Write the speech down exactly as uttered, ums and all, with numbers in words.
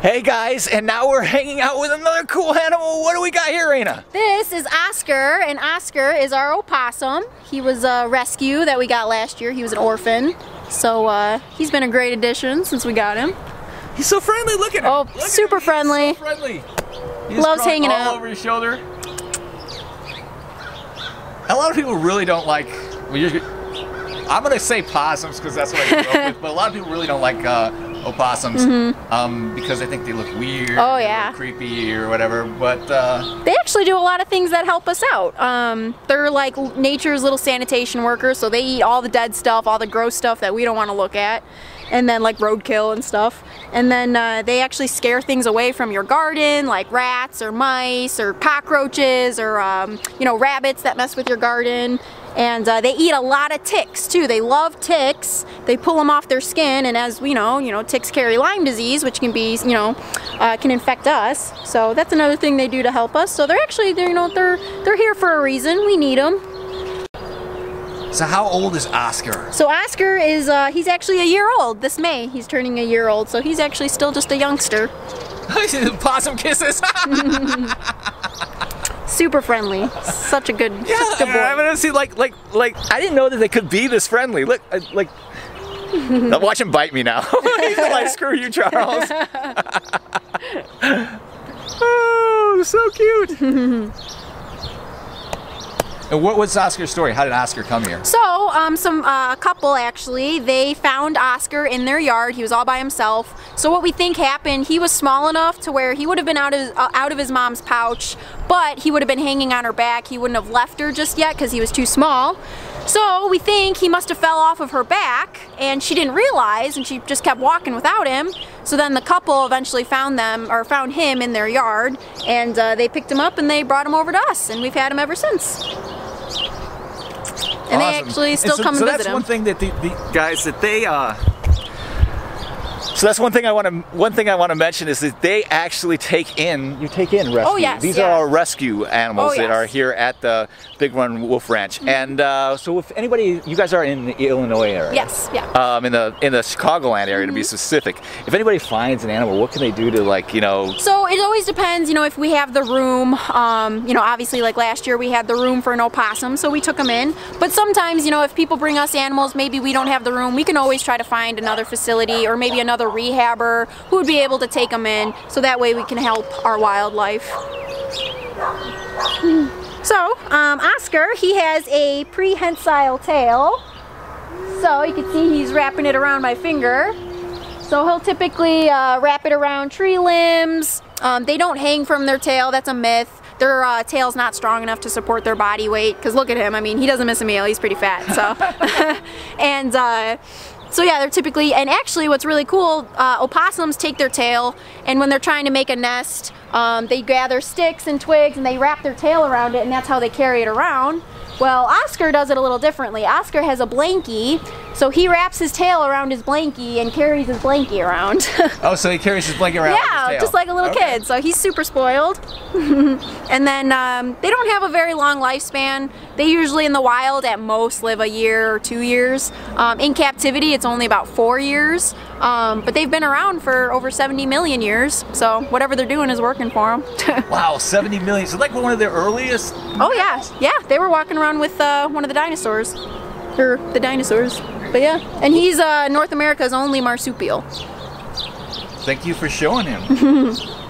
Hey guys, and now we're hanging out with another cool animal. What do we got here, Ana? This is Oscar, and Oscar is our opossum. He was a rescue that we got last year. He was an orphan, so uh, he's been a great addition since we got him. He's so friendly. Look at him. Oh, look super at him. friendly. He's so friendly. He's Loves hanging all out. over his shoulder. A lot of people really don't like. Well, you're, I'm gonna say possums because that's what I grew up with, but a lot of people really don't like. Uh, opossums mm-hmm. um, because I think they look weird, oh, yeah. creepy or whatever, but uh, they actually do a lot of things that help us out. Um, they're like nature's little sanitation workers, so they eat all the dead stuff, all the gross stuff that we don't want to look at, and then like roadkill and stuff, and then uh, they actually scare things away from your garden, like rats or mice or cockroaches or um, you know, rabbits that mess with your garden. And uh, they eat a lot of ticks too. They love ticks. They pull them off their skin, and as we know, you know, ticks carry Lyme disease, which can be, you know, uh, can infect us. So that's another thing they do to help us. So they're actually, they're, you know, they're they're here for a reason. We need them. So how old is Oscar? So Oscar is uh, he's actually a year old. This May, he's turning a year old. So he's actually still just a youngster. Possum kisses. Super friendly, such a good, yeah, such a good boy. I mean, see, like, like, like, I didn't know that they could be this friendly. Look, I, like, watch him bite me now. He's like, screw you, Charles. Oh, so cute. And what was Oscar's story? How did Oscar come here? So, um, some uh, couple actually, they found Oscar in their yard. He was all by himself. So what we think happened, he was small enough to where he would have been out of uh, out of his mom's pouch, but he would have been hanging on her back. He wouldn't have left her just yet because he was too small. So we think he must have fell off of her back, and she didn't realize, and she just kept walking without him. So then the couple eventually found them, or found him in their yard, and uh, they picked him up and they brought him over to us, and we've had him ever since. And awesome. They actually still and so, come and so visit that's him. One thing that the, the guys that they uh so that's one thing I want to one thing I want to mention is that they actually take in you take in rescue. Oh, yes, These yeah. are our rescue animals oh, yes. that are here at the Big Run Wolf Ranch. Mm-hmm. And uh, so if anybody, you guys are in the Illinois area. Yes. Yeah. Um, in the in the Chicagoland area, mm-hmm. to be specific. If anybody finds an animal, what can they do to, like, you know? So it always depends. You know, if we have the room. Um, you know, obviously, like last year we had the room for an opossum, so we took them in. But sometimes, you know, if people bring us animals, maybe we don't have the room. We can always try to find another facility or maybe another. A rehabber who would be able to take them in, so that way we can help our wildlife. So um, Oscar, he has a prehensile tail, so you can see he's wrapping it around my finger. So he'll typically uh, wrap it around tree limbs. Um, they don't hang from their tail, that's a myth. Their uh, tail's not strong enough to support their body weight, because look at him, I mean, he doesn't miss a meal, he's pretty fat. So and uh, So yeah, they're typically, and actually what's really cool, uh, opossums take their tail, and when they're trying to make a nest, um, they gather sticks and twigs and they wrap their tail around it, and that's how they carry it around. Well, Oscar does it a little differently. Oscar has a blankie, so he wraps his tail around his blankie and carries his blankie around. Oh, so he carries his blankie around Yeah, his tail. Just like a little okay. kid, so he's super spoiled. And then um, they don't have a very long lifespan. They usually in the wild at most live a year or two years. Um, in captivity, it's only about four years, um, but they've been around for over seventy million years, so whatever they're doing is working for them. Wow, seventy million, so like one of their earliest? Oh yeah, yeah, they were walking around with uh, one of the dinosaurs, or the dinosaurs, but yeah. And he's uh, North America's only marsupial. Thank you for showing him.